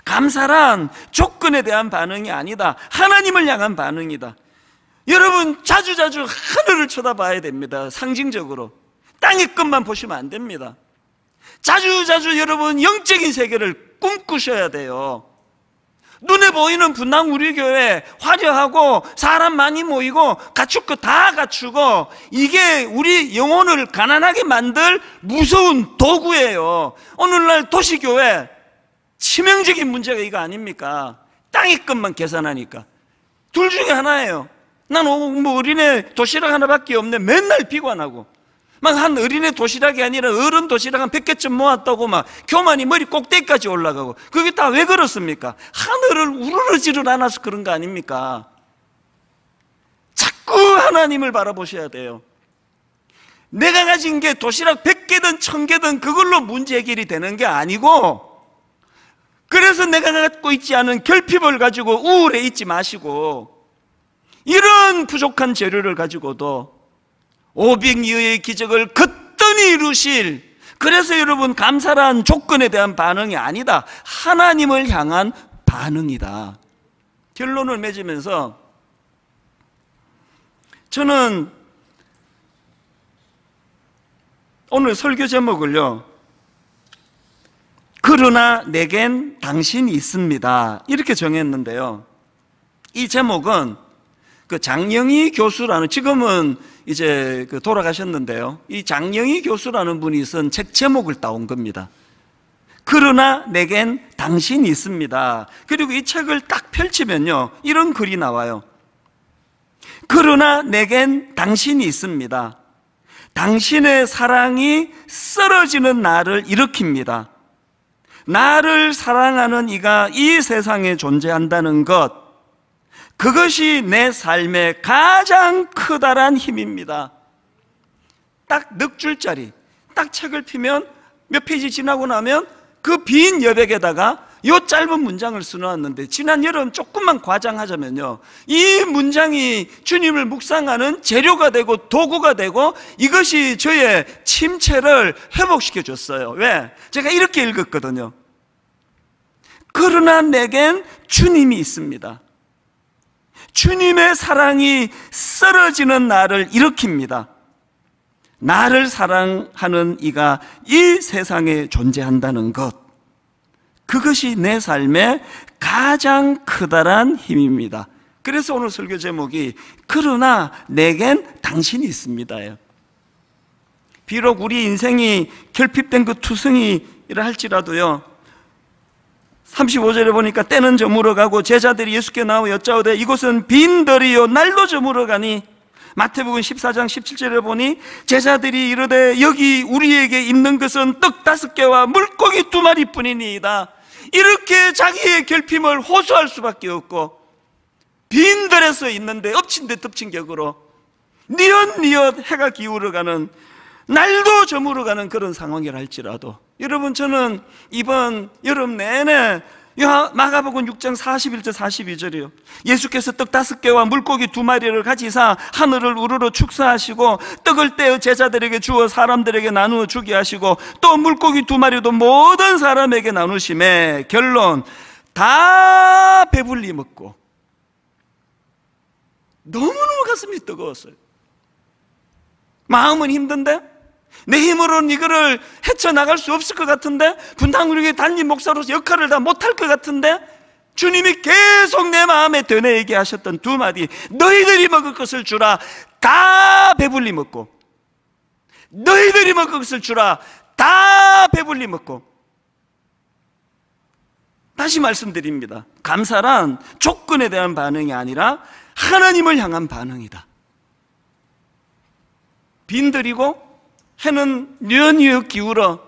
감사란 조건에 대한 반응이 아니다. 하나님을 향한 반응이다. 여러분, 자주자주 하늘을 쳐다봐야 됩니다. 상징적으로 땅의 것만 보시면 안 됩니다. 자주자주 여러분 영적인 세계를 꿈꾸셔야 돼요. 눈에 보이는 분당 우리 교회 화려하고 사람 많이 모이고 갖출 거 다 갖추고 이게 우리 영혼을 가난하게 만들 무서운 도구예요. 오늘날 도시교회 치명적인 문제가 이거 아닙니까? 땅의 것만 계산하니까. 둘 중에 하나예요. 난 뭐 어린애 도시락 하나밖에 없네. 맨날 비관하고. 막 한 어린애 도시락이 아니라 어른 도시락 한 백 개쯤 모았다고 막 교만이 머리 꼭대기까지 올라가고. 그게 다 왜 그렇습니까? 하늘을 우러러지를 않아서 그런 거 아닙니까? 자꾸 하나님을 바라보셔야 돼요. 내가 가진 게 도시락 백 개든 천 개든 그걸로 문제 해결이 되는 게 아니고, 그래서 내가 갖고 있지 않은 결핍을 가지고 우울해 있지 마시고, 이런 부족한 재료를 가지고도 오병이어의 기적을 거뜬히 이루실, 그래서 여러분 감사란 조건에 대한 반응이 아니다. 하나님을 향한 반응이다. 결론을 맺으면서 저는 오늘 설교 제목을요, 그러나 내겐 당신이 있습니다, 이렇게 정했는데요. 이 제목은 그 장영희 교수라는, 지금은 이제 그 돌아가셨는데요, 이 장영희 교수라는 분이 쓴 책 제목을 따온 겁니다. 그러나 내겐 당신이 있습니다. 그리고 이 책을 딱 펼치면요, 이런 글이 나와요. 그러나 내겐 당신이 있습니다. 당신의 사랑이 쓰러지는 나를 일으킵니다. 나를 사랑하는 이가 이 세상에 존재한다는 것, 그것이 내 삶의 가장 크다란 힘입니다. 딱 넉 줄짜리, 딱 책을 펴면 몇 페이지 지나고 나면 그 빈 여백에다가 요 짧은 문장을 써놨는데, 지난 여름 조금만 과장하자면요, 이 문장이 주님을 묵상하는 재료가 되고 도구가 되고 이것이 저의 침체를 회복시켜 줬어요. 왜? 제가 이렇게 읽었거든요. 그러나 내겐 주님이 있습니다. 주님의 사랑이 쓰러지는 나를 일으킵니다. 나를 사랑하는 이가 이 세상에 존재한다는 것, 그것이 내 삶의 가장 크다란 힘입니다. 그래서 오늘 설교 제목이 그러나 내겐 당신이 있습니다예요. 비록 우리 인생이 결핍된 그 투성이라 할지라도요, 삼십오 절에 보니까 때는 저물어 가고 제자들이 예수께 나와 여짜오되 이곳은 빈들이요 날로 저물어 가니, 마태복음 십사 장 십칠 절에 보니 제자들이 이르되 여기 우리에게 있는 것은 떡 다섯 개와 물고기 두 마리뿐이니이다. 이렇게 자기의 결핍을 호소할 수밖에 없고, 빈들에서 있는데 엎친 데 덮친 격으로 니엇니엇 해가 기울어가는, 날도 저물어가는 그런 상황이라 할지라도, 여러분 저는 이번 여름 내내 마가복음 육 장 사십일 절 사십이 절이요 예수께서 떡 다섯 개와 물고기 두 마리를 가지사 하늘을 우르르 축사하시고 떡을 떼어 제자들에게 주어 사람들에게 나누어 주게 하시고 또 물고기 두 마리도 모든 사람에게 나누심에 결론 다 배불리 먹고 너무너무 가슴이 뜨거웠어요. 마음은 힘든데 내 힘으로는 이거를 헤쳐나갈 수 없을 것 같은데, 분당우리교회 담임 목사로서 역할을 다 못할 것 같은데, 주님이 계속 내 마음에 되뇌이게 하셨던 두 마디, 너희들이 먹을 것을 주라, 다 배불리 먹고, 너희들이 먹을 것을 주라, 다 배불리 먹고. 다시 말씀드립니다. 감사란 조건에 대한 반응이 아니라 하나님을 향한 반응이다. 빈들이고 해는 뉘엿뉘엿 기울어,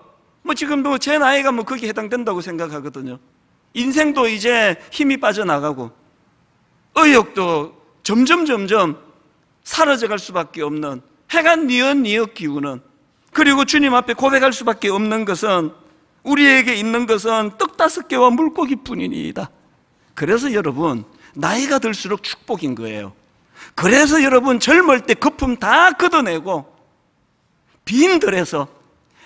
뭐 지금도 제 나이가 뭐 거기에 해당된다고 생각하거든요. 인생도 이제 힘이 빠져나가고 의욕도 점점 점점 사라져갈 수밖에 없는, 해가 뉘엿뉘엿 기우는, 그리고 주님 앞에 고백할 수밖에 없는 것은, 우리에게 있는 것은 떡 다섯 개와 물고기뿐이니이다. 그래서 여러분 나이가 들수록 축복인 거예요. 그래서 여러분 젊을 때 거품 다 걷어내고 빈들에서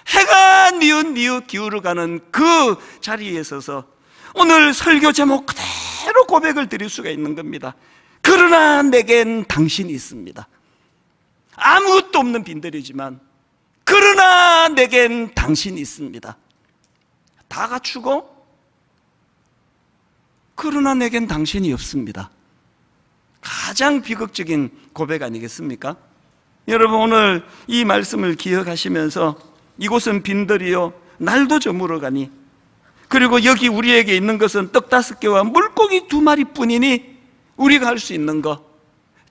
해가 뉘엿뉘엿 기울어가는 그 자리에 서서 오늘 설교 제목 그대로 고백을 드릴 수가 있는 겁니다. 그러나 내겐 당신이 있습니다. 아무것도 없는 빈들이지만 그러나 내겐 당신이 있습니다. 다 갖추고 그러나 내겐 당신이 없습니다. 가장 비극적인 고백 아니겠습니까? 여러분 오늘 이 말씀을 기억하시면서 이곳은 빈들이요 날도 저물어가니, 그리고 여기 우리에게 있는 것은 떡 다섯 개와 물고기 두 마리뿐이니, 우리가 할 수 있는 거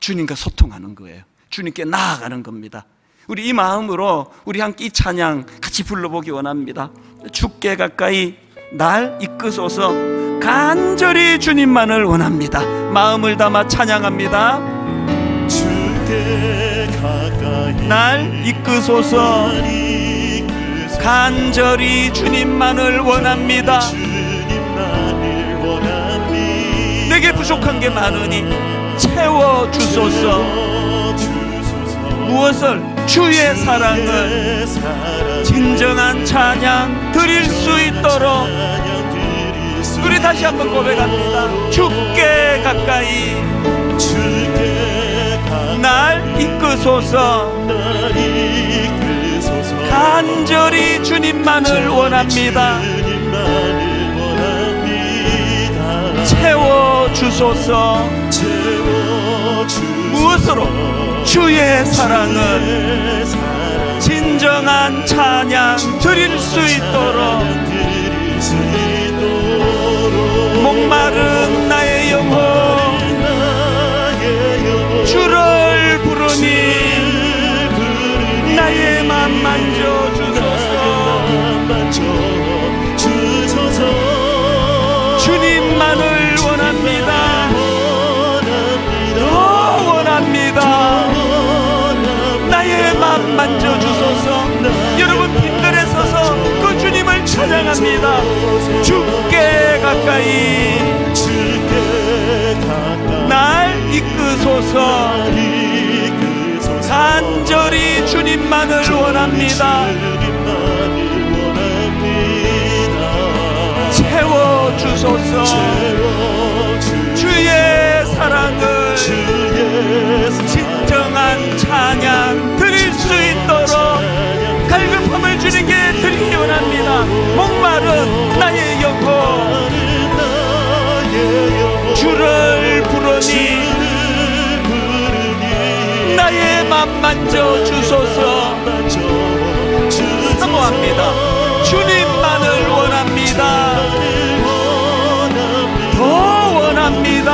주님과 소통하는 거예요. 주님께 나아가는 겁니다. 우리 이 마음으로 우리 함께 이 찬양 같이 불러보기 원합니다. 주께 가까이 날 이끄소서, 간절히 주님만을 원합니다. 마음을 담아 찬양합니다. 주께 날 이끄소서, 간절히 주님만을 원합니다. 내게 부족한 게 많으니 채워주소서. 무엇을? 주의 사랑을 진정한 찬양 드릴 수 있도록. 우리 다시 한번 고백합니다. 주께 가까이 날 이끄소서, 간절히 주님만을 원합니다. 채워주소서. 무엇으로? 주의 사랑을 진정한 찬양 드릴 수 있도록. 목마른 나의 영혼 주를 부르니 나의 맘 만져주소서. 주님만을 원합니다. 더 원합니다. 나의 맘 만져주소서. 여러분 빈들에 서서 그 주님을 찬양합니다. 주께 가까이 날 이끄소서, 간절히 주님만을 원합니다. 채워주소서. 주의 사랑을 진정한 찬양 드릴 수 있도록 갈급함을 주님께 드리기 원합니다. 목마른 나의 영혼 주를 부르니 나의 맘 만져주소서. 사모합니다. 주님만을 원합니다. 더 원합니다.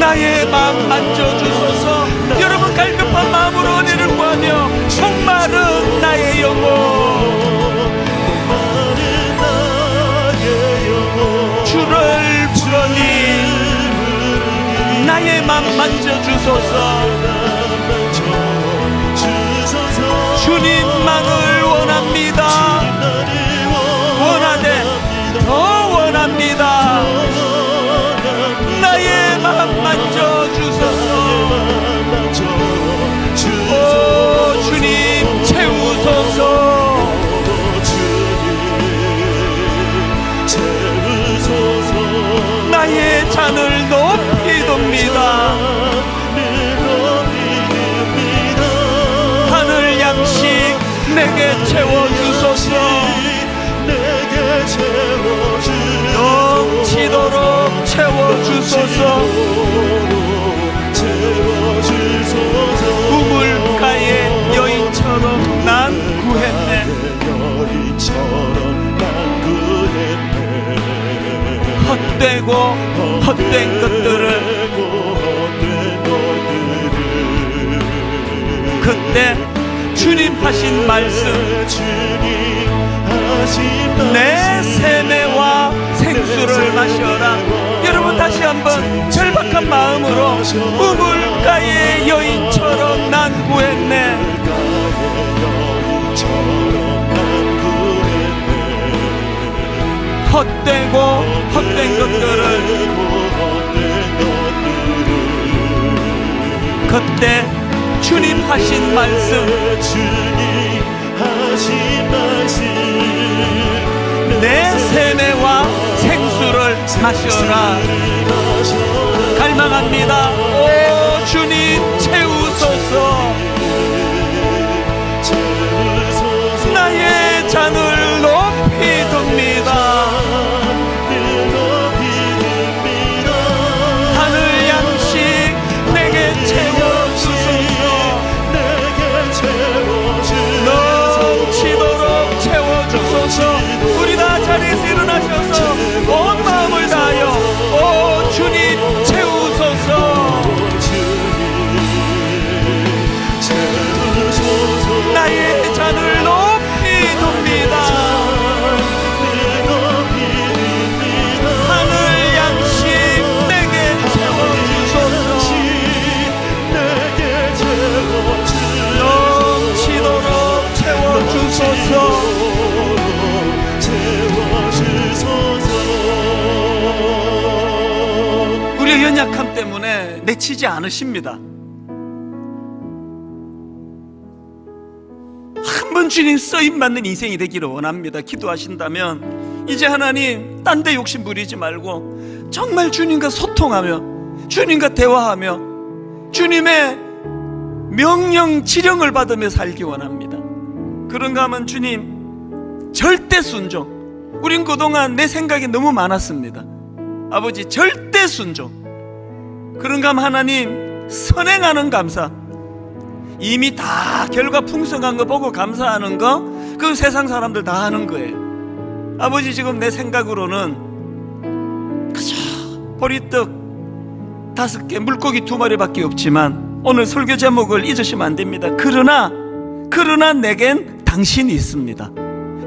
나의 마음 만져주소서. 여러분 갈급한 마음으로 은혜를 구하며 목마른 나의 영혼 주를 부르니 나의 마음 만져주소서. 주님만을 원합니다. 원하되 더 원합니다. 나의 마음 만져주소서. 오 주님 채우소서. 나의 잔을 높이 돕니다. 내게 채워주소서. 넘치도록 채워주소서. 우물가의 여인처럼 난 구했네. 헛되고 헛된 것들을 그때 주님 하신 말씀 내 세매와 생수를 마셔라. 여러분 다시 한번 절박한 마음으로 우물가의 여인처럼 난 구했네. 헛되고 헛된 것들을 그때 주님 하신 말씀 내 세매와 생수를 마셔라. 갈망합니다. 오 주님 채우소서. 나의 잔을 높이 둡니다. 하늘 양식 내게 채워 우리 다 자리에서 일어나셔서 온 마음을 다하여 오 주님 채우소서. 나의 잔을 높이 둡니다. 하늘 양식 내게 채워주소서. 넘치도록 채워주소서. 우리의 연약함 때문에 내치지 않으십니다. 한 번 주님 쓰임받는 인생이 되기를 원합니다. 기도하신다면 이제 하나님 딴 데 욕심 부리지 말고 정말 주님과 소통하며 주님과 대화하며 주님의 명령 지령을 받으며 살기 원합니다. 그런가 하면 주님 절대 순종. 우린 그동안 내 생각이 너무 많았습니다. 아버지 절대 순종. 그런가 하면 하나님 선행하는 감사. 이미 다 결과 풍성한 거 보고 감사하는 거 그 세상 사람들 다 하는 거예요. 아버지 지금 내 생각으로는 그저 보리떡 다섯 개 물고기 두 마리밖에 없지만 오늘 설교 제목을 잊으시면 안 됩니다. 그러나 그러나 내겐 당신이 있습니다.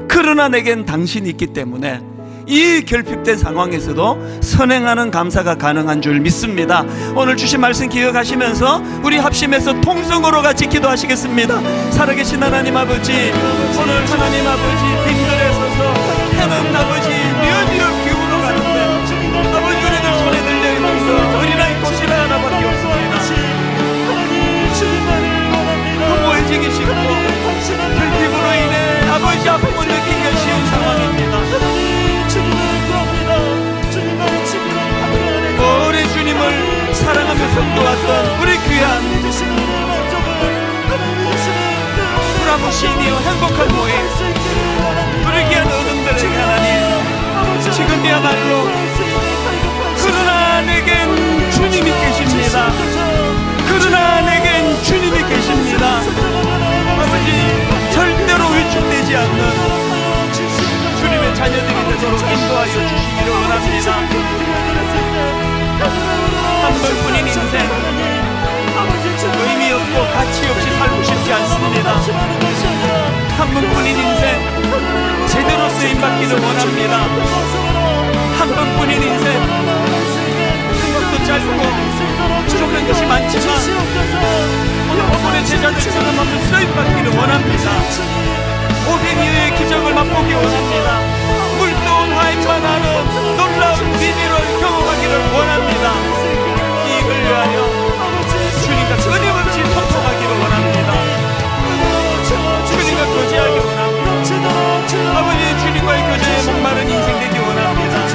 그러나 내겐 당신이 있기 때문에 이 결핍된 상황에서도 선행하는 감사가 가능한 줄 믿습니다. 오늘 주신 말씀 기억하시면서 우리 합심해서 통성으로 같이 기도하시겠습니다. 살아계신 하나님 아버지, 오늘 하나님 아버지 빙들에 서서 하나님 아버지 뉘어뉘어 기울어 가는데 아버지 우리들 손에 들려있어서 어린아이 꽃이나 하나밖에 없습니다. 허무해지기 쉽고 결핍으로 인해 아버지 아픔을 느끼기 쉬운 상황입니다. 오래 주님을 사랑하며 섬겨왔던 우리 귀한 브라보시니어 행복한 모임 우리 귀한 어른들에게 하나님 지금이야말로 그러나 내겐 주님이 계십니다. 그러나 내겐 주님이 계십니다. 아버지 절대로 영으로 인도하여 주시기를 원합니다. 한 번뿐인 인생 의미 없고 가치 없이 살고 싶지 않습니다. 한 번뿐인 인생 제대로 쓰임받기를 원합니다. 한 번뿐인 인생 생각도 짧고 부족한 것이 많지만 오늘 어머니 제자들처럼 한번 쓰임받기를 원합니다. 오병이어의 기적을 맛보기 원합니다. 물도 하이만 하는 놀라운 비밀을 경험하기를 원합니다. 이익을 위하여 주님과 끊임없이 소통하기를 원합니다. 주님과 교제하기 원합니다. 아버지, 주님과의 교제에 목마른 인생 되기 원합니다.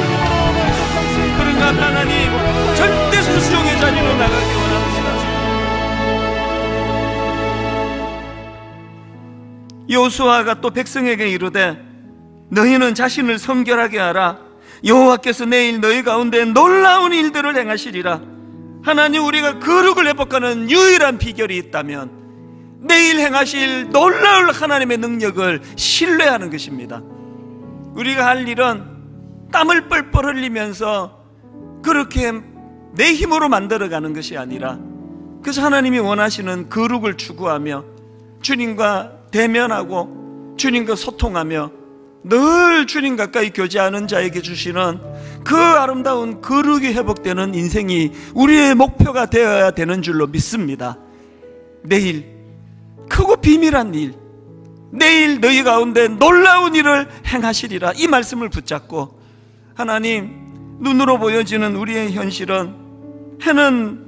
그런가 하나님, 절대 수종의 자리로 나가기 원합니다. 여호수아가 또 백성에게 이르되 너희는 자신을 성결하게 하라. 여호와께서 내일 너희 가운데 놀라운 일들을 행하시리라. 하나님, 우리가 거룩을 회복하는 유일한 비결이 있다면 내일 행하실 놀라울 하나님의 능력을 신뢰하는 것입니다. 우리가 할 일은 땀을 뻘뻘 흘리면서 그렇게 내 힘으로 만들어가는 것이 아니라, 그래서 하나님이 원하시는 거룩을 추구하며 주님과 대면하고 주님과 소통하며 늘 주님 가까이 교제하는 자에게 주시는 그 아름다운 거룩이 회복되는 인생이 우리의 목표가 되어야 되는 줄로 믿습니다. 내일 크고 비밀한 일, 내일 너희 가운데 놀라운 일을 행하시리라, 이 말씀을 붙잡고 하나님, 눈으로 보여지는 우리의 현실은 해는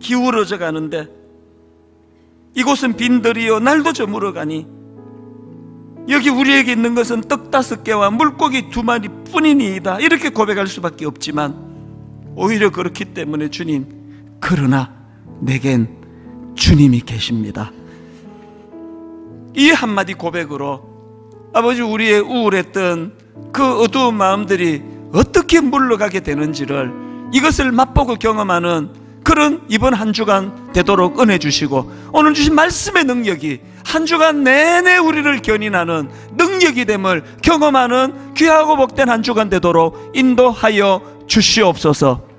기울어져 가는데 이곳은 빈들이요 날도 저물어 가니 여기 우리에게 있는 것은 떡 다섯 개와 물고기 두 마리 뿐이니이다, 이렇게 고백할 수밖에 없지만 오히려 그렇기 때문에 주님, 그러나 내겐 주님이 계십니다. 이 한마디 고백으로 아버지, 우리의 우울했던 그 어두운 마음들이 어떻게 물러가게 되는지를, 이것을 맛보고 경험하는 그런 이번 한 주간 되도록 은혜 주시고, 오늘 주신 말씀의 능력이 한 주간 내내 우리를 견인하는 능력이 됨을 경험하는 귀하고 복된 한 주간 되도록 인도하여 주시옵소서.